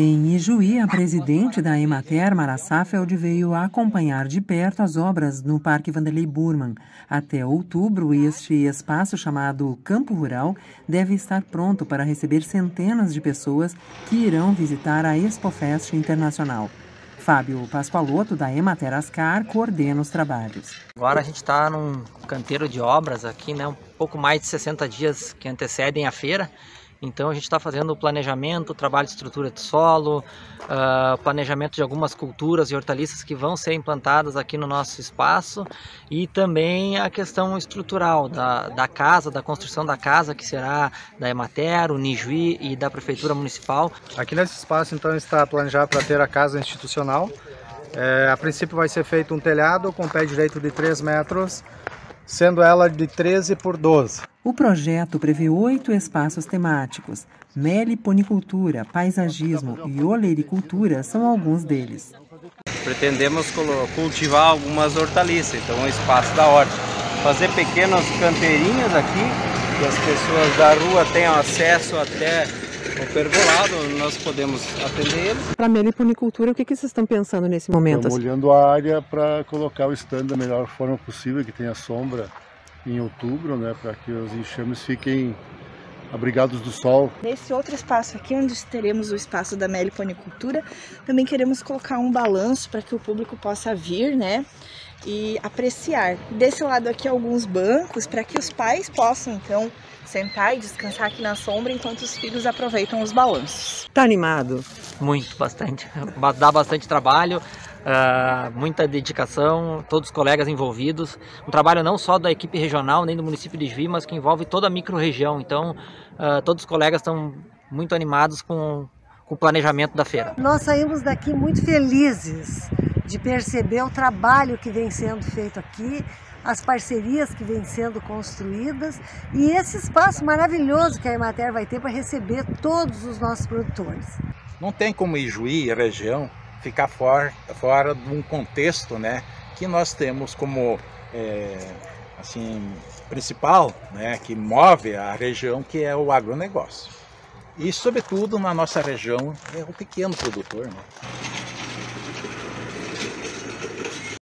Em Ijuí, a presidente da Emater, Mara Saffeld, veio acompanhar de perto as obras no Parque Vanderlei Burman. Até outubro, este espaço chamado Campo Rural deve estar pronto para receber centenas de pessoas que irão visitar a ExpoFest Internacional. Fábio Pasqualoto, da Emater/Ascar, coordena os trabalhos. Agora a gente está num canteiro de obras aqui, um pouco mais de 60 dias que antecedem a feira. Então a gente está fazendo o planejamento, o trabalho de estrutura de solo, planejamento de algumas culturas e hortaliças que vão ser implantadas aqui no nosso espaço, e também a questão estrutural da casa, da construção da casa, que será da Emater, o Nijuí e da Prefeitura Municipal. Aqui nesse espaço então está planejado para ter a casa institucional. A princípio vai ser feito um telhado com pé direito de 3 metros, sendo ela de 13 por 12. O projeto prevê 8 espaços temáticos. Meliponicultura, paisagismo e olericultura são alguns deles. Pretendemos cultivar algumas hortaliças, então o espaço da horta. Fazer pequenos canteirinhos aqui, que as pessoas da rua tenham acesso até o pergolado, nós podemos atender eles. Para a meliponicultura, o que vocês estão pensando nesse momento? Estamos olhando a área para colocar o stand da melhor forma possível, que tenha sombra em outubro, para que os enxames fiquem abrigados do sol. Nesse outro espaço aqui, onde teremos o espaço da meliponicultura, também queremos colocar um balanço para que o público possa vir, e apreciar. Desse lado aqui, alguns bancos para que os pais possam, então, sentar e descansar aqui na sombra enquanto os filhos aproveitam os balanços. Tá animado? Muito, bastante. Dá bastante trabalho. Muita dedicação, todos os colegas envolvidos, um trabalho não só da equipe regional nem do município de Ijuí, mas que envolve toda a micro-região, então todos os colegas estão muito animados com o planejamento da feira. Nós saímos daqui muito felizes de perceber o trabalho que vem sendo feito aqui, as parcerias que vêm sendo construídas e esse espaço maravilhoso que a Emater vai ter para receber todos os nossos produtores. Não tem como Ijuí, a região, ficar fora de um contexto que nós temos como principal, que move a região, que é o agronegócio. E, sobretudo, na nossa região, é o pequeno produtor.